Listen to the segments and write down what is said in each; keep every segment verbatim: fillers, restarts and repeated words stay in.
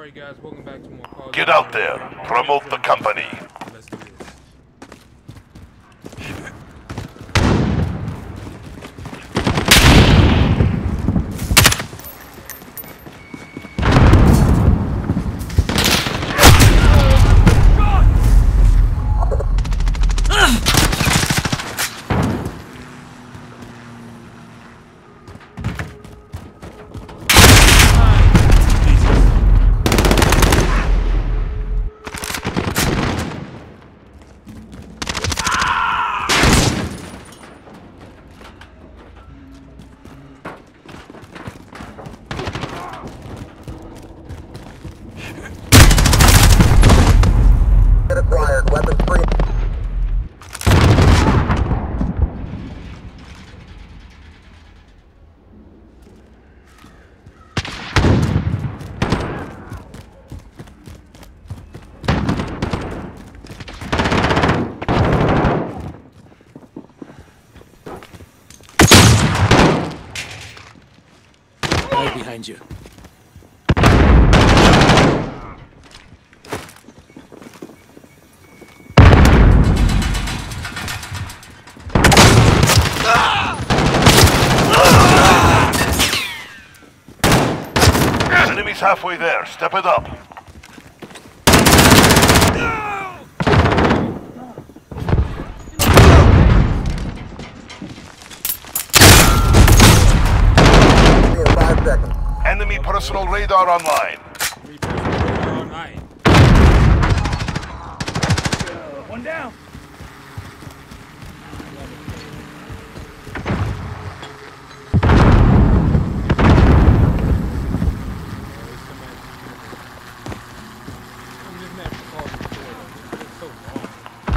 Alright guys, welcome back to more calls. Get out there, promote the company. Let's do this. Shit. Behind you. Enemy's halfway there. Step it up. Enemy personal radar online. One down.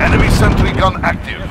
Enemy sentry gun active.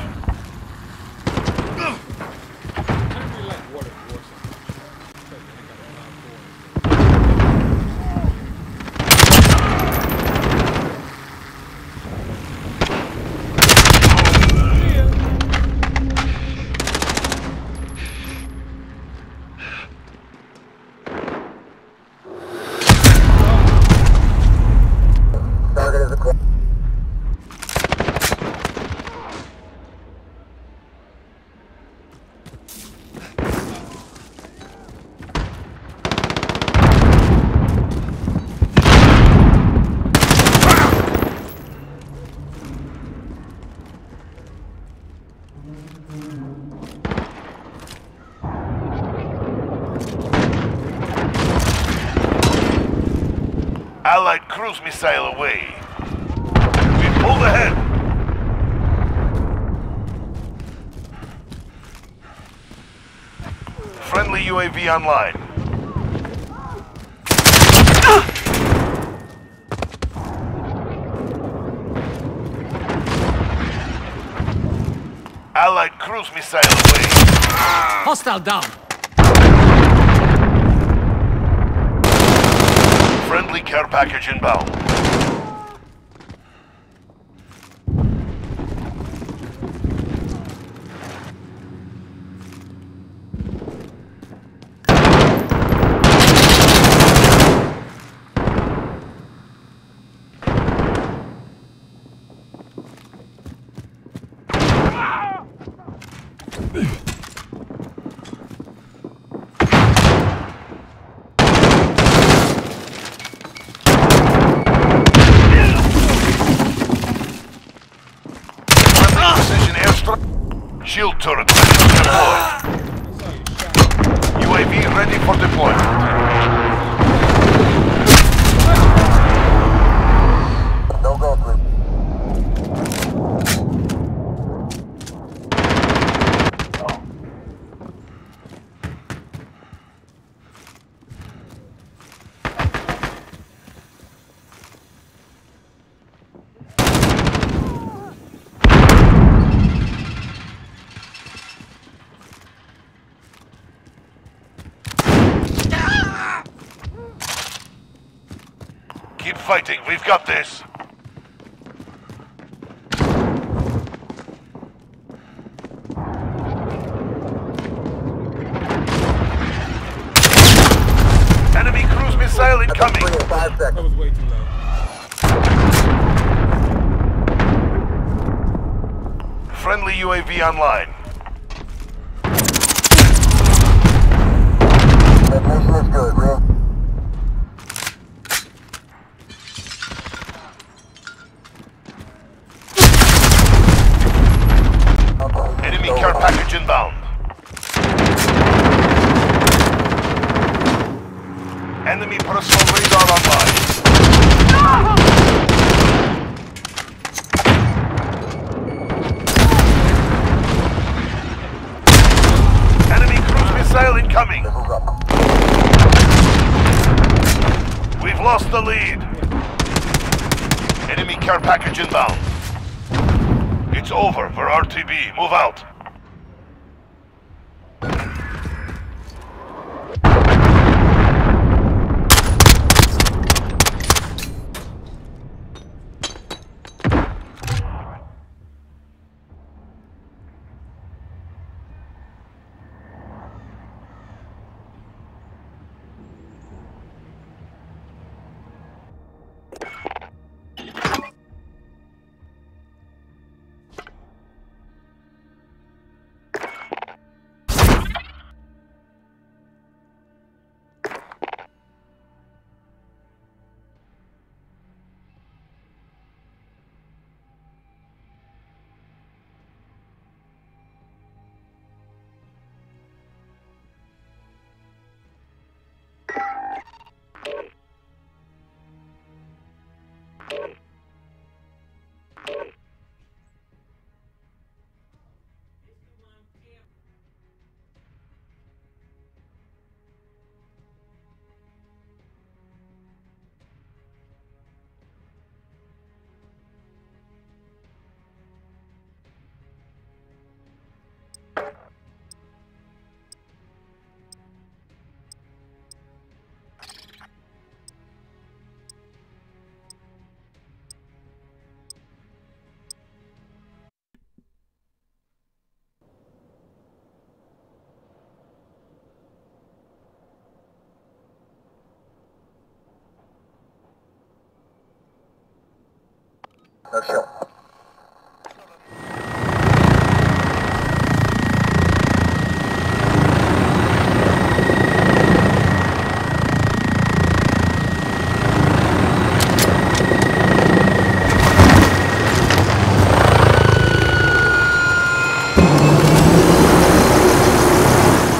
Allied cruise missile away. We pulled ahead. Friendly U A V online. Allied cruise missile away. Hostile down. Friendly care package inbound. Shield turret ready for deploy. U A V ready for deployment. No go, group. Keep fighting, we've got this. Enemy cruise missile in Incoming! Five seconds. That was way too low. Friendly U A V online. That mission is good, bro. Enemy so care package inbound. Enemy personal radar online. No! Enemy cruise missile incoming. We've lost the lead. Enemy care package inbound. It's over for R T B. Move out. No show.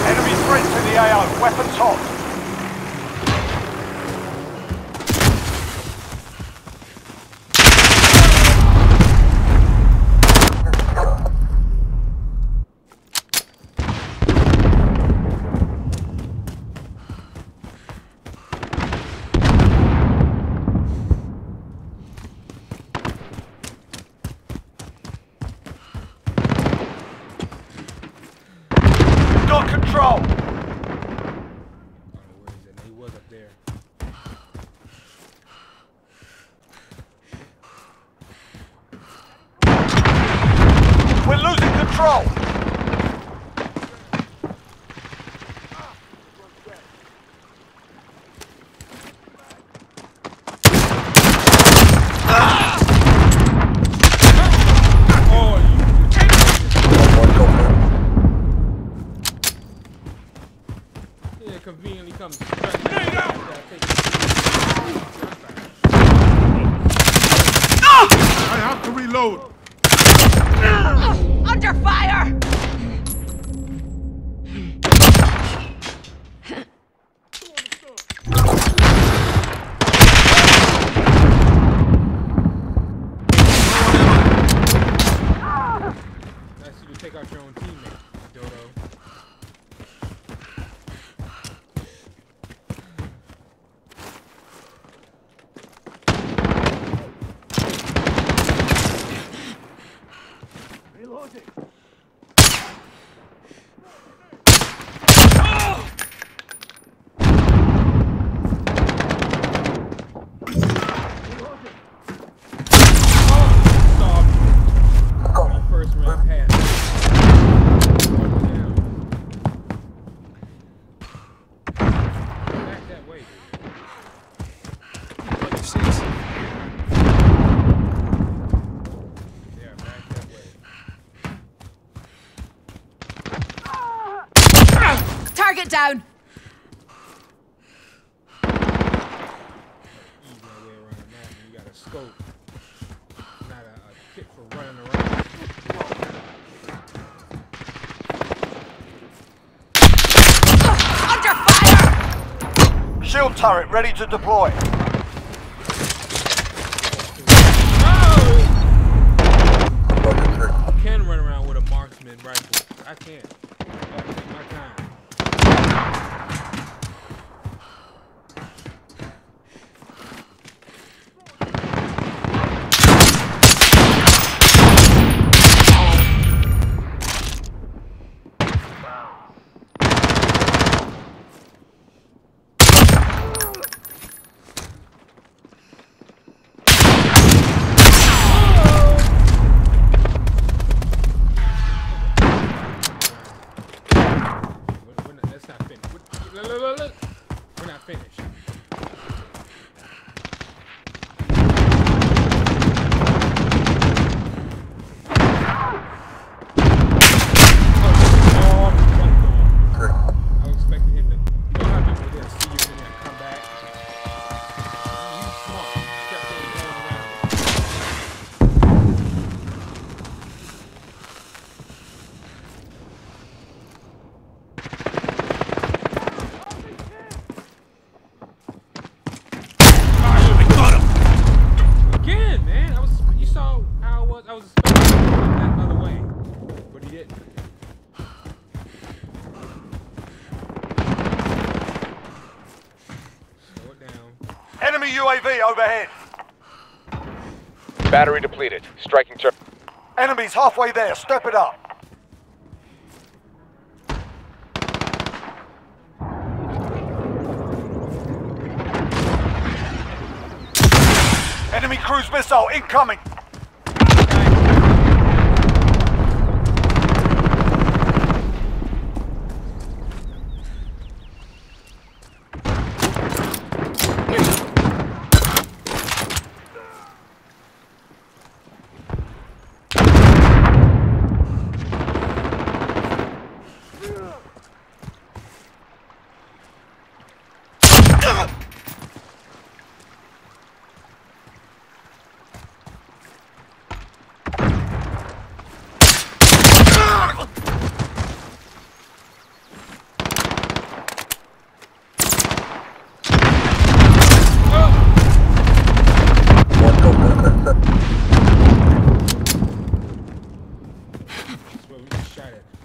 Enemy threat to the A O. Weapons hot. Control! He was up there. We're losing control! Conveniently comes right now. I have to reload. Under fire. Nice you to take out your own teammate, Dodo. five, six. There, back that way. Target down. Easy way around that. You got a scope, not a, a kit for running around. Shield turret ready to deploy. Oh! I can run around with a marksman rifle. I can. I gotta take my time. U A V overhead. Battery depleted. Striking turn. Enemies halfway there. Step it up. Enemy cruise missile incoming.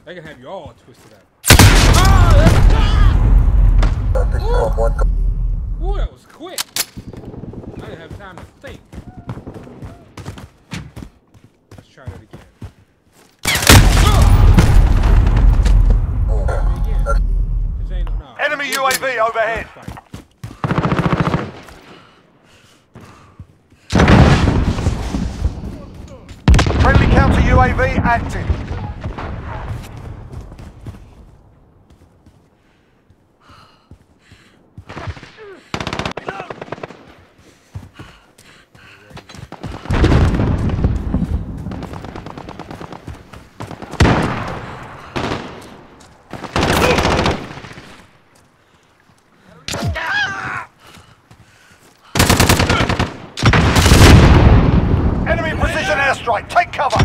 They can have you all twisted up. Ah, that's ah! Ooh. Ooh, that was quick. I didn't have time to think. Let's try that again. Ah! Again. Ain't, no, enemy U A V overhead. Friendly counter U A V active. Strike, take cover!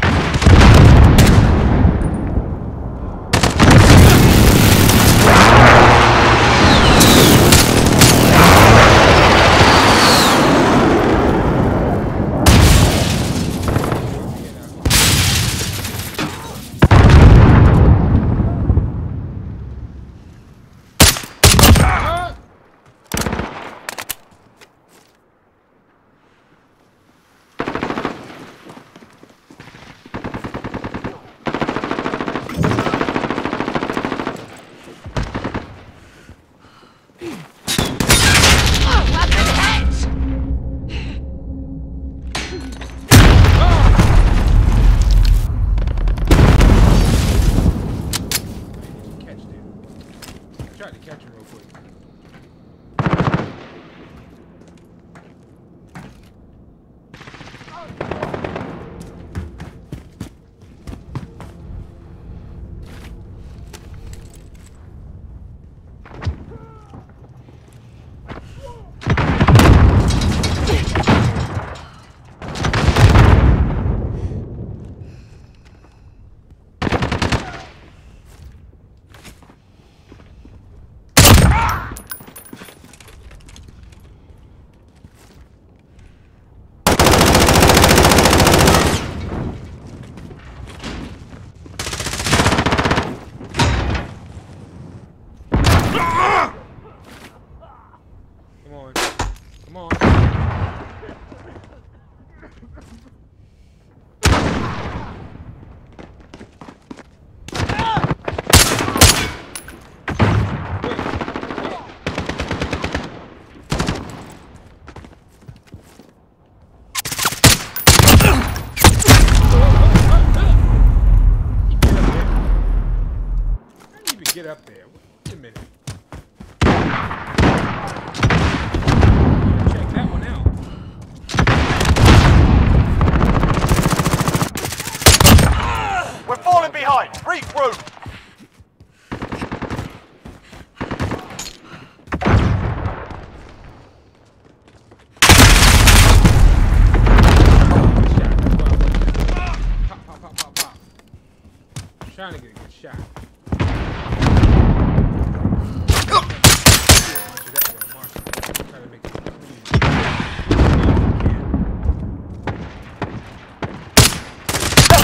shot. Less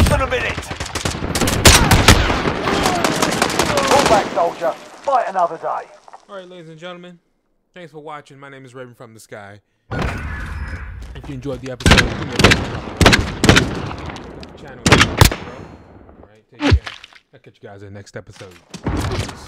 than a minute. Pull back, soldier. Fight another day. All right, ladies and gentlemen. Thanks for watching. My name is Raven from the Sky. If you enjoyed the episode, give me a like. Channel. All right, take care. I'll catch you guys in the next episode.